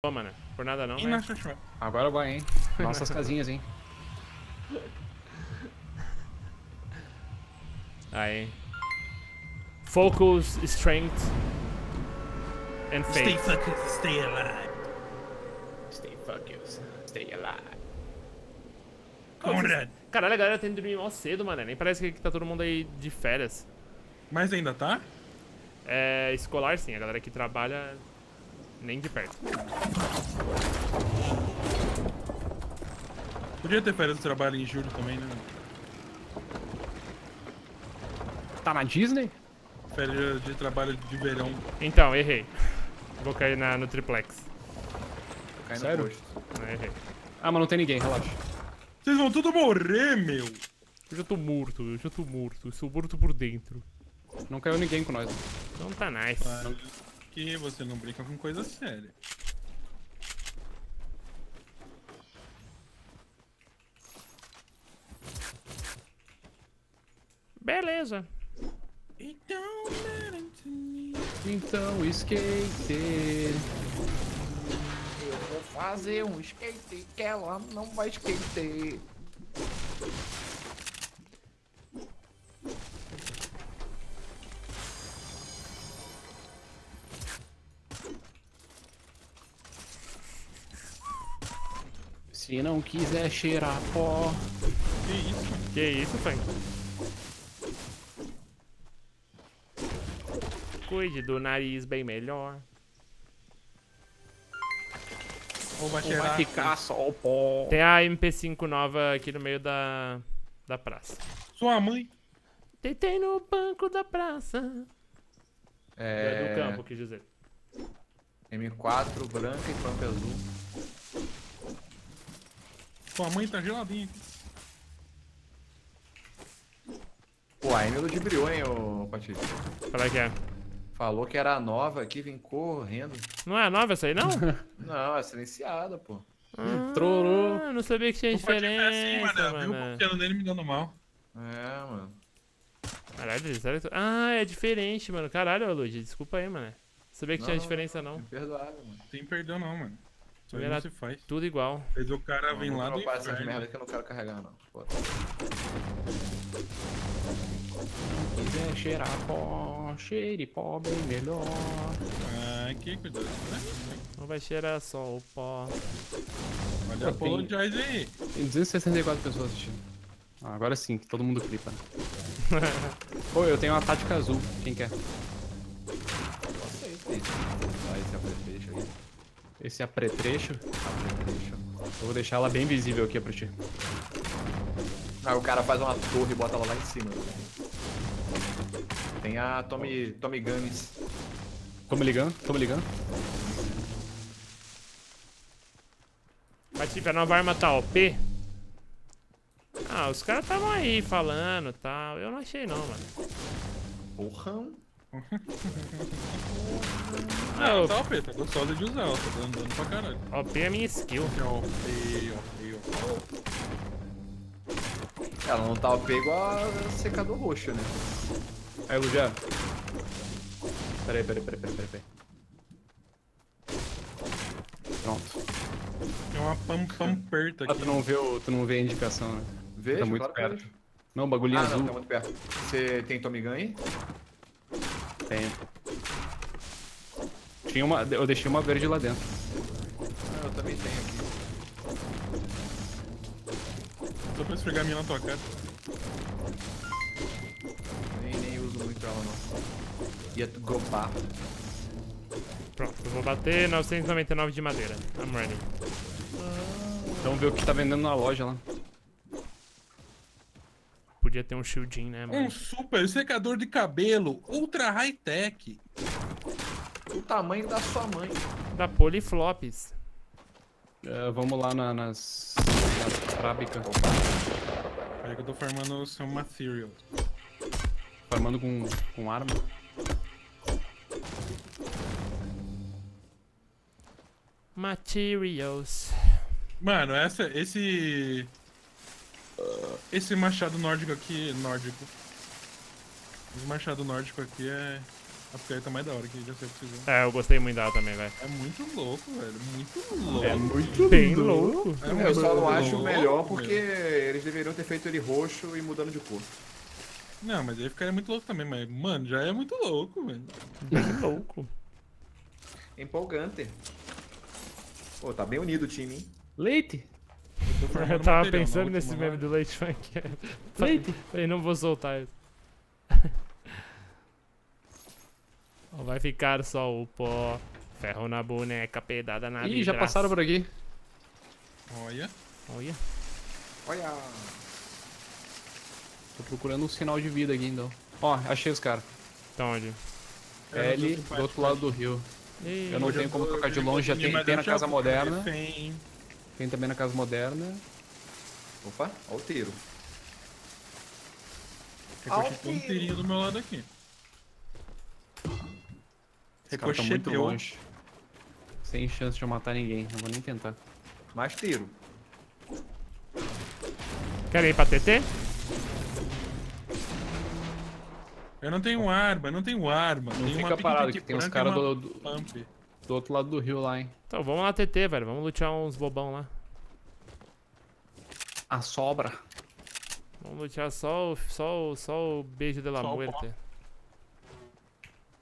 Pô, mano, por nada não, né? Agora vai, hein? Nossas casinhas, hein? Aí. Focus, strength and faith. Stay focused, stay alive. Stay focused, stay alive. Conrad! Caralho, a galera tem que dormir mal cedo, mano. Nem parece que tá todo mundo aí de férias. Mas ainda tá? É, escolar sim, a galera que trabalha nem de perto. Podia ter férias de trabalho em julho também, né? Tá na Disney? Férias de trabalho de verão. Então, errei. Vou cair no triplex. Vou cair no posto. Não, errei. Ah, mas não tem ninguém, relaxa. Vocês vão tudo morrer, meu! Eu já tô morto. Eu sou morto por dentro. Não caiu ninguém com nós. Então tá nice. Claro que você não brinca com coisa séria. Beleza. Então, skate. Eu vou fazer um skate que ela não vai skate. Se não quiser cheirar pó. Que isso, Frank? Cuide do nariz bem melhor. Ou vai cheirar, vai ficar só o pó. Tem a MP5 nova aqui no meio da praça. Sua mãe? Deitei no banco da praça. É do campo, quis dizer. M4 branca e pampa azul. Sua mãe tá geladinha aqui. Pô, a Emily ludibriou, hein, ô Patrícia. Qual é que é? Falou que era a nova aqui, vem correndo. Não é a nova essa aí, não? Não, é silenciada, pô. Trorou. Não sabia que tinha diferença, assim, mano. Viu o piano dele me dando mal. É, mano. Caralho, sério? Ah, é diferente, mano. Caralho, Luigi, desculpa aí, mano. Sabia que tinha diferença, não. Tem perdoado, mano. Tem perdão, não, mano. Era tudo igual. Mas o cara vem lá do inferno. Essas merda que eu não quero carregar, não. Foda. Quiser cheirar pó, cheire pó bem melhor. Ah, que cuidado. Não vai cheirar só o pó. Olha a Polonjais aí. Tem 264 pessoas assistindo. Ah, agora sim, que todo mundo clipa. Pô, eu tenho uma tática azul. Quem quer? Nossa, aí, esse é o prefeito aí. Esse é apretrecho. Eu vou deixar ela bem visível aqui pra ti. Ah, o cara faz uma torre e bota ela lá em cima. Tem a Tommy Guns. Tommy Gun? Mas tipo, a nova arma tá OP? Ah, os caras estavam aí falando e tal. Eu não achei não, mano. Porra. Ah, tá OP, tá gostosa de usar, ó, tá dando dano pra caralho. OP é minha skill. OP. Ela não tá OP igual a secador roxo, né? Aí, Lugia. Peraí. Pronto. Tem uma pamperta aqui. Tu não vê a indicação, né? Vejo, tá muito perto. Não, bagulhinho azul. Não, tá muito perto. Você tem Tommy Gun aí? Tenho. Tinha uma, eu deixei uma verde lá dentro. Ah, eu também tenho aqui. Só pra esfregar a minha na tua cara. Nem uso muito ela não. Ia golpar. Pronto, eu vou bater 999 de madeira. I'm ready. Então vê o que tá vendendo na loja lá. Podia ter um shieldinho, né, mano? Um super secador de cabelo, ultra high-tech. O tamanho da sua mãe. Da Poliflops. Vamos lá nas fábricas. Peraí que eu tô farmando o seu material. Farmando com arma. Materials. Mano, esse machado nórdico aqui. Esse machado nórdico aqui é A picareta é mais da hora que já foi possível. É, eu gostei muito dela também, velho. É muito louco, velho. Muito louco. É muito bem louco. Eu só não acho melhor porque eles deveriam ter feito ele roxo e mudando de cor. Não, mas aí ficaria muito louco também, mas, mano, já é muito louco, velho. Bem louco. Empolgante. Pô, tá bem unido o time, hein? Leite! Eu tava pensando nesse meme do Leite Funk. Leite! Falei, não vou soltar isso. Vai ficar só o pó. Ferro na boneca, pedada na vidraça. Ih, já passaram por aqui. Olha. Olha. Olha. Tô procurando um sinal de vida aqui, então. Ó, achei os caras. Então onde? L, do outro lado do rio. Ei, eu não tenho como tocar de longe, já tem na casa moderna. Tem também na casa moderna. Opa, ó o tiro. Tem um tirinho do meu lado aqui. Esse cara tá muito longe. Sem chance de eu matar ninguém, não vou nem tentar. Mais tiro. Quer ir pra TT? Eu não tenho arma, Não tem fica parado, que tem uns caras do outro lado do rio lá, hein. Então vamos lá TT, velho. Vamos lutear uns bobão lá. A sobra. Vamos lutear só o beijo de la muerte.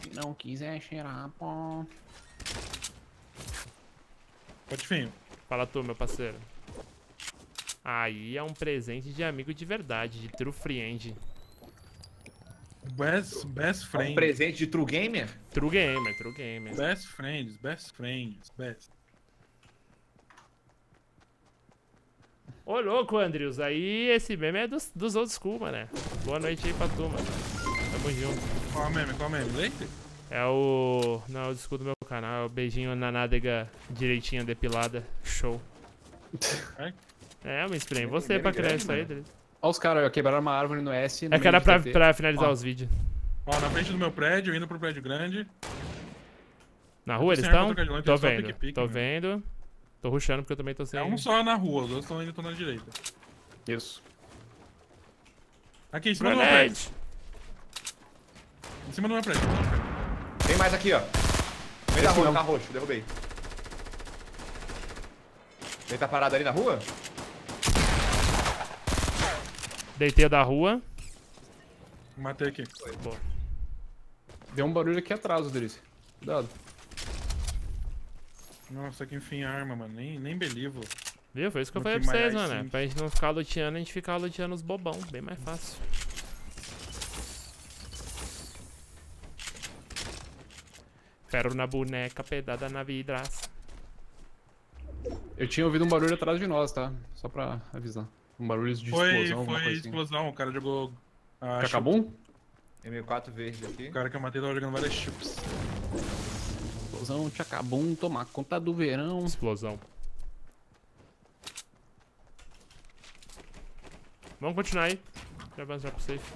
Se não quiser cheirar, pô. Potifinho. Fala tu, meu parceiro. Aí é um presente de amigo de verdade, de true friend. Best friend. É um presente de true gamer? True gamer, Best friends. Ô louco, Andrius, aí esse meme é dos old school, mané. Boa noite aí pra tu, mano. Tamo junto. Qual meme? Leite? É o... Não, é o disco do meu canal. É o beijinho na nádega direitinha depilada. Show. É, mas prende você pra criar isso aí, Andrius. Olha os caras, quebraram uma árvore no S. No é que era pra finalizar os vídeos. Ó, na frente do meu prédio, indo pro prédio grande. Na rua eles estão? Tô vendo, tô vendo. Tô rushando porque eu também tô sem... É um só na rua, os outros estão indo na direita. Isso. Aqui, em cima do meu prédio. Tem mais aqui, ó. Vem da rua, tá roxo, derrubei. Ele tá parado ali na rua? Deitei da rua. Matei aqui. Boa. Deu um barulho aqui atrás, Odrice. Cuidado. Nossa, que enfim arma, mano. Nem belivo. Viu? Foi isso que eu falei pra vocês, mano. Pra gente não ficar luteando, a gente ficar luteando os bobão. Bem mais fácil. Ferro na boneca, pedada na vidraça. Eu tinha ouvido um barulho atrás de nós, tá? Só pra avisar. Um barulho de explosão, foi explosão, assim. O cara jogou... Acabou? M4 verde aqui. O cara que eu matei tava jogando várias chips. Explosão, Chacabum, tomar conta do verão. Explosão. Vamos continuar aí. Já avançar pro safe.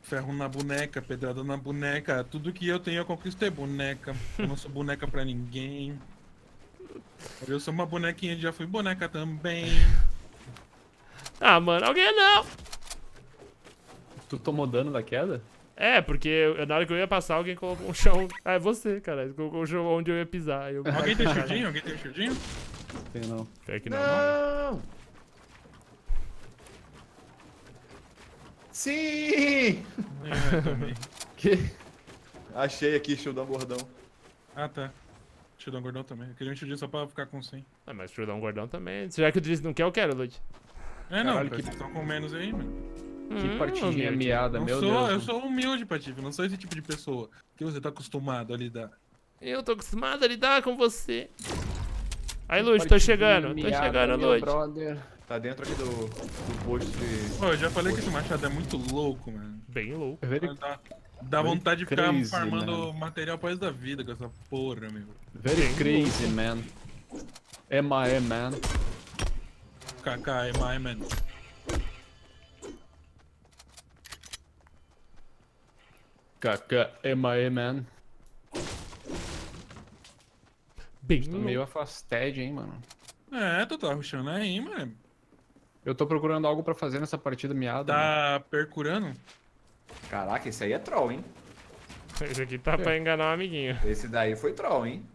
Ferro na boneca, pedrada na boneca. Tudo que eu tenho eu conquisto é boneca. Eu não sou boneca pra ninguém. Eu sou uma bonequinha, já fui boneca também. Ah, mano, alguém não! Tu tomou dano da queda? É, porque na hora que eu ia passar, alguém colocou um chão... Ah, é você, cara. Colocou um chão onde eu ia pisar. Eu... Alguém tem shieldinho? Tem não. Pior que não, mano. Sim! Eu também. Que? Achei aqui, shieldão gordão. Ah, tá. Shieldão gordão também. Eu queria um shieldinho só pra ficar com 100. Ah, mas shieldão gordão também. Já que o Driz não quer, eu quero, Lud. É, não. Caralho, que vocês estão com menos aí, mano. Que patinha miada, meu Deus. Eu sou humilde, Patife. Não sou esse tipo de pessoa que você tá acostumado a lidar. Eu tô acostumado a lidar com você. Aí, Lud, tô chegando. Lud. Tá dentro aqui do posto de... Pô, eu já falei que esse machado é muito louco, mano. Bem louco. Dá vontade de ficar farmando material pro resto da vida com essa porra, meu. Very crazy, man. M.I.A., man. KK, M.I.A., man. KK, M.I.A., man. Bem louco. Tô meio afastado, hein, mano. É, tu tá rushando aí, mano. Eu tô procurando algo pra fazer nessa partida miada. Tá percurando? Caraca, esse aí é troll, hein? Esse aqui tá pra enganar um amiguinho. Esse daí foi troll, hein?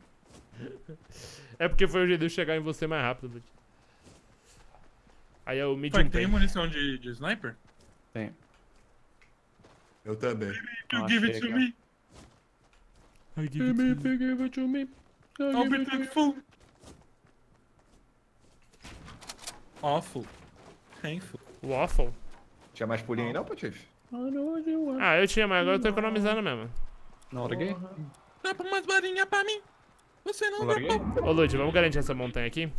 É porque foi o jeito de eu chegar em você mais rápido. Aí é o medium. Pai, tem munição de sniper? Tem. Eu também. You give it to me. I give it to me. I'll be thankful. Awful. Thankful. Waffle. Tinha mais pulinha aí não, Patife? Ah, eu tinha, mas agora eu tô economizando mesmo. Não larguei? Dá pra umas varinhas pra mim. Você não dá pra... Ô, Lud, vamos garantir essa montanha aqui?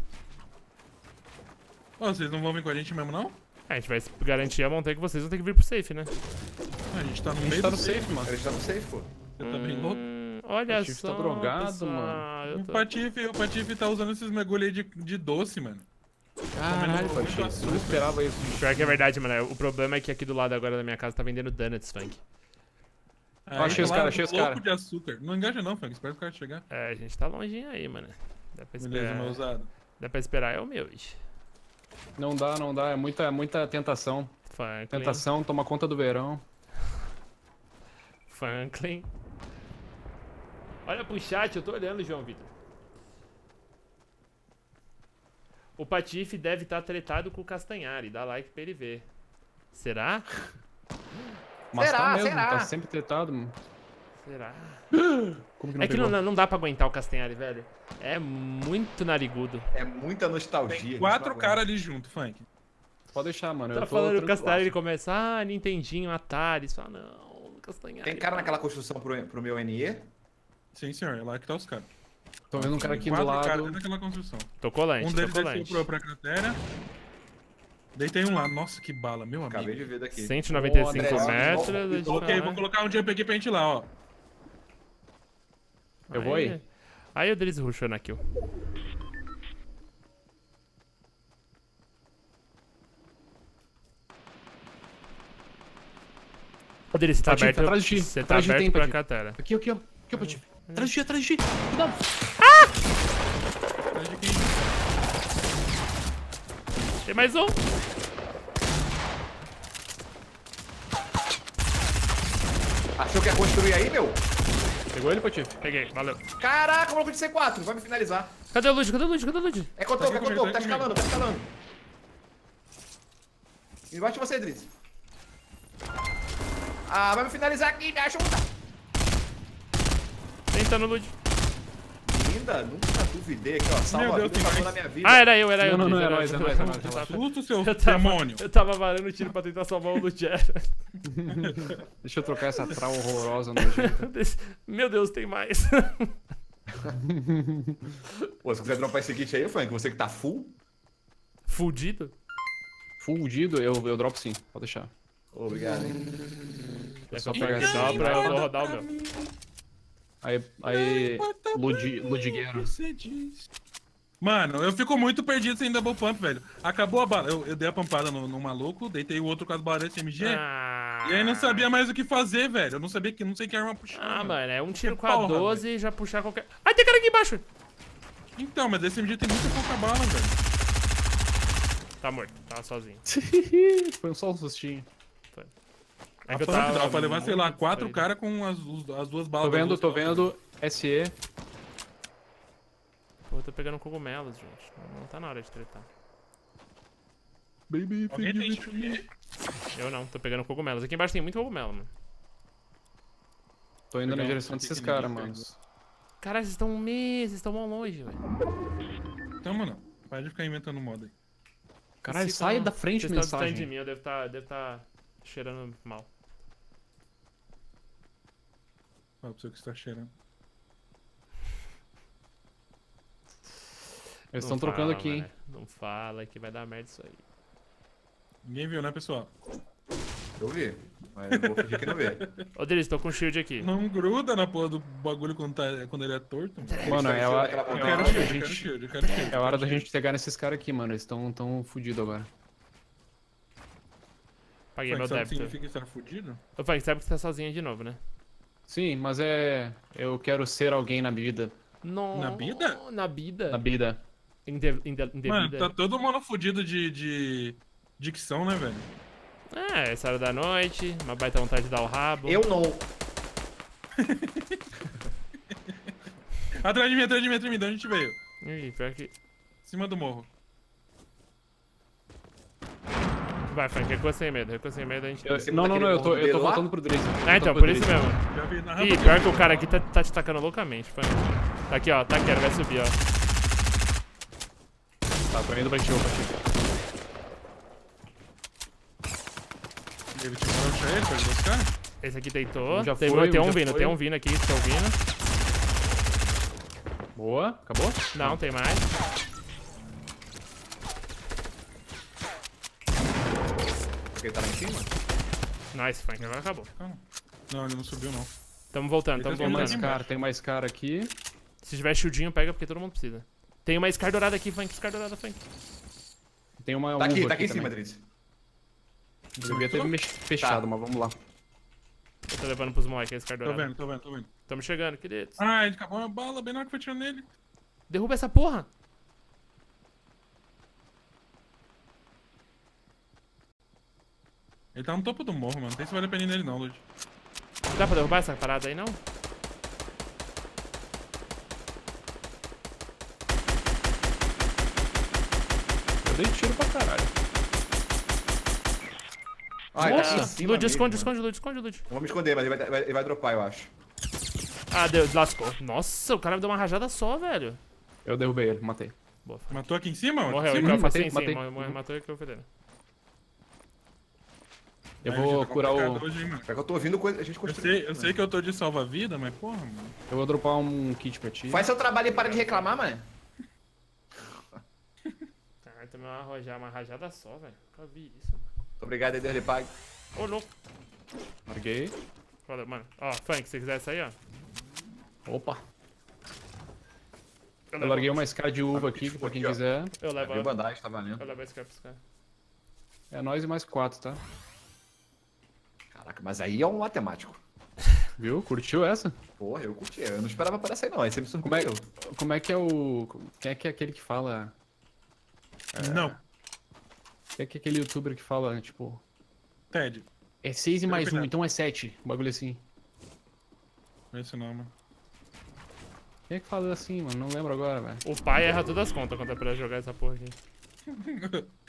Ô, vocês não vão vir com a gente mesmo, não? É, a gente vai garantir a montanha que vocês vão ter que vir pro safe, né? A gente tá no meio do safe, mano. A gente tá no safe, pô. Eu tô bem louco. Olha só, tá drogado, pessoal, mano. O Patife tá usando esses mergulhos aí de doce, mano. Caralho, Patife, eu não esperava isso. Pior que é verdade, mano. O problema é que aqui do lado agora da minha casa tá vendendo donuts, Funk. Ah, achei os caras, achei os caras. De açúcar. Não engaja não, Funk. Espera os caras chegar. É, a gente tá longinho aí, mano. Dá pra esperar. Beleza, meu usado. Dá pra esperar, é o meu, bicho. Não dá, não dá. É muita tentação. Franklin. Tentação, toma conta do verão. Franklin. Olha pro chat, eu tô olhando, João Vitor. O Patife deve estar tretado com o Castanhari. Dá like pra ele ver. Será? Mas será, tá mesmo, será? Tá sempre tretado, mano. Será? Como que não é pegou? Que não dá pra aguentar o Castanhari, velho. É muito narigudo. É muita nostalgia. Tem quatro caras ali junto, Funk. Pode deixar, mano. Tá falando o Castanhari, ele começa, ah, Nintendinho, Atari. Você fala, não, Castanhari. Tem cara naquela construção pro meu NE? Sim, senhor, é lá que tá os caras. Tô vendo um cara aqui do lado. Cara daquela construção. Tô colante, um deles desceu pra cratera. Deitei um lá. Nossa, que bala, meu amigo. Acabei de ver daqui. 195 oh, metros. Ok, vamos colocar um jump aqui pra gente ir lá, ó. Eu vou aí. Aí o deles rushou na kill. O deles tá aberto. Você tá aberto pra cratera. Aqui, ó, Patife. Atrás de ti, cuidado! Ah! Tem mais um! Achou que ia construir aí, meu? Pegou ele, Patife? Peguei, valeu. Caraca, maluco de C4, vai me finalizar. Cadê o Lud? É Cotoco, tá escalando, Embaixo de você, Drizzy. Ah, vai me finalizar aqui, me acha um... Tentando, Lud. Ainda nunca duvidei aqui, ó. Salva a vida na minha vida. Ah, era eu. Não, era nós, Luta o seu demônio. Eu tava varando o tiro pra tentar salvar o Lud. Deixa eu trocar essa trau horrorosa no jeito. Meu Deus, tem mais. Pô, se quiser dropar esse kit aí, Frank, você que tá full. Fudido? Fudido, eu dropo sim, pode deixar. Obrigado, hein. É só pegar esse drop pra eu rodar o meu. Aí Ludigueiro. Mano, eu fico muito perdido sem double pump, velho. Acabou a bala. Eu dei a pampada no maluco, deitei o outro com as balas SMG. E aí não sabia mais o que fazer, velho. Eu não sei que arma puxar. Ah, mano, é um tiro com a 12 e já puxar qualquer... Ai, tem cara aqui embaixo! Então, mas esse SMG tem muita pouca bala, velho. Tá morto, tava sozinho. Foi só um sustinho. É que eu tava pra levar, sei lá, 4 caras com as 2 balas. Tô vendo. SE. Pô, eu tô pegando cogumelos, gente. Não tá na hora de tretar. Baby, eu não, tô pegando cogumelos. Aqui embaixo tem muito cogumelo, mano. Tô indo na direção desses caras, mano. Caralho, vocês estão mal longe, velho. Então, mano, para de ficar inventando moda aí. Caralho, sai da frente, mensagem. Vocês estão distante de mim, eu devo tá cheirando mal. Olha a pessoa que está cheirando. Eles estão trocando aqui, hein? Não fala que vai dar merda isso aí. Ninguém viu, né, pessoal? Eu vi, mas eu vou fingir que não vi. Ô, Drizzy, tô com shield aqui. Não gruda na porra do bagulho quando ele é torto. Mano, é a hora da gente pegar nesses caras aqui, mano. Eles estão tão fudidos agora. Paguei meu débito. Significa que você era fudido? Ô, Frank, sabe que você tá sozinho de novo, né? Sim, mas é... Eu quero ser alguém na vida. Não. Na vida? Na vida. Na vida. Mano, tá todo mundo fudido de dicção, né, velho? Ah, é essa hora da noite, uma baita vontade de dar o rabo. Eu não. Atrás de mim, de onde a gente veio? Ih, pior que... Em cima do morro. Vai, Frank, recua sem medo, a gente... Eu tô voltando pro Drizzy. Ah, então, por isso mesmo. Ih, pior que o cara aqui tá te tacando loucamente, Frank. Tá aqui, ó, tá aqui, vai subir, ó. Tá, tô indo pra gente, Ele te mandou achar ele pra ele buscar? Esse aqui deitou. Já foi, tem um vindo aqui, estão vindo. Boa, acabou? Não, tem mais. Ele tá lá em cima? Nice, Frank, agora acabou. Não, ele não subiu, não. Tamo voltando, Tem mais cara aqui. Se tiver shieldinho, pega, porque todo mundo precisa. Tem uma Scar dourada aqui, Frank, Tem uma... tá aqui em cima, Drizzy. Devia ter fechado, tá, mas vamos lá. Eu tô levando pros moleques, esse cara dourado. Tô vendo. Tamo chegando, querido. Ah, ele acabou uma bala, bem na hora que foi tirando nele. Derruba essa porra! Ele tá no topo do morro, mano. Não sei se vai depender dele não, Lud. Não dá pra derrubar essa parada aí, não? Eu dei tiro pra caralho. Ai, nossa, Lud, esconde, Lud. Vou me esconder, mas ele vai dropar, eu acho. Ah, Deus, lascou. Nossa, o cara me deu uma rajada só, velho. Eu derrubei ele, matei. Boa, matou aqui em cima? Morreu, ele matou aqui, eu fui dele. Eu vou curar o... É que eu tô ouvindo coisa... Eu sei que eu tô de salva-vida, mas porra, mano. Eu vou dropar um kit pra ti. Faz seu trabalho e para de reclamar, mano. Caralho, tomei uma rajada só, velho. Nunca vi isso, mano. Obrigado, Deus lhe pague. Ô, louco. Marguei. Valeu, mano. Ó, Frank, se você quiser sair, ó. Opa. Eu larguei uma SK de uva aqui, pra quem quiser. Eu levo a bandagem, tá valendo. Eu levo a SK pra esse cara. É nós e mais 4, tá? Caraca, mas aí é um matemático. Viu? Curtiu essa? Porra, eu curti. Eu não esperava aparecer aí, não. Aí você me surpreendeu. Como é que é o... Quem é que é aquele que fala... É... Não. É que aquele youtuber que fala, tipo... Ted. É 6 e mais 1, então é 7. Um bagulho assim. Não é isso não, mano. Quem é que fala assim, mano? Não lembro agora, velho. O pai erra todas as contas quando é pra jogar essa porra aqui.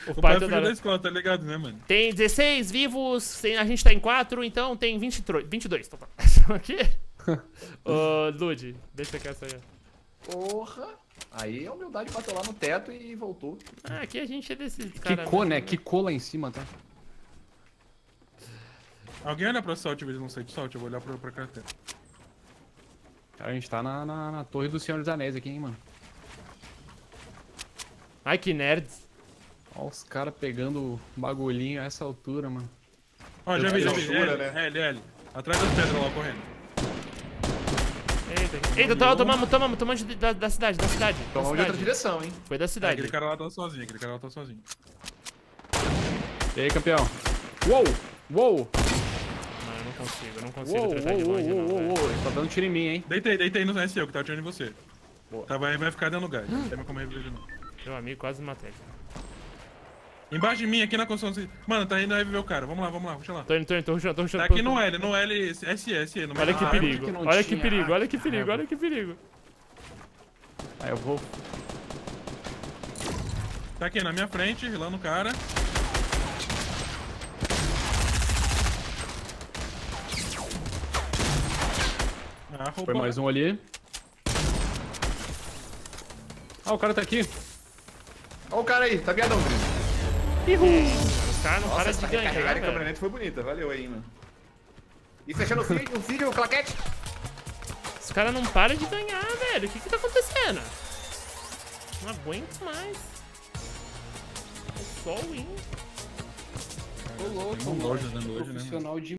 O pai erra todas as contas, tá ligado, né, mano? Tem 16 vivos, a gente tá em 4, então tem 22. Tô aqui? Ô, Lud, deixa que essa aí. Porra! Aí a humildade bateu lá no teto e voltou. Ah, aqui a gente é desses caras. Quicou, né? Quicou lá em cima, tá? Alguém olha pra Salt, eu não sei de Salt, eu vou olhar pra cratera. Cara, a gente tá na torre do Senhor dos Anéis aqui, hein, mano. Ai, que nerds. Olha os caras pegando bagulhinho a essa altura, mano. Ó, já vi, L. Atrás das pedras lá, correndo. Eita, tomamos da cidade. Tomamos de outra direção, hein? Foi da cidade. Aquele cara lá tá sozinho. E aí, campeão? Uou! Mano, eu não consigo tratar de longe, não. Ele tá dando tiro em mim, hein? Deitei no SEO que tá atirando em você. Boa. Tá, vai ficar dando gás. Não tem como reviver de novo. Meu amigo, quase me matei. Embaixo de mim, aqui na construção. Mano, tá indo reviver o cara. Vamos lá, puxa lá. Tô rushando. Tá aqui no L, SE. Olha que perigo, olha que perigo. Aí eu vou. Tá aqui na minha frente, lá no cara. Ah, foi mais um ali. Ah, o cara tá aqui. Olha o cara aí, tá viadão, Drizzy. Os caras não param de ganhar, velho. Recarregar a câmera foi bonita, valeu aí, mano. E fechando o claquete. Os caras não param de ganhar, velho. O que tá acontecendo? Não aguento mais. É só o win. Tô louco, mano. Profissional demais.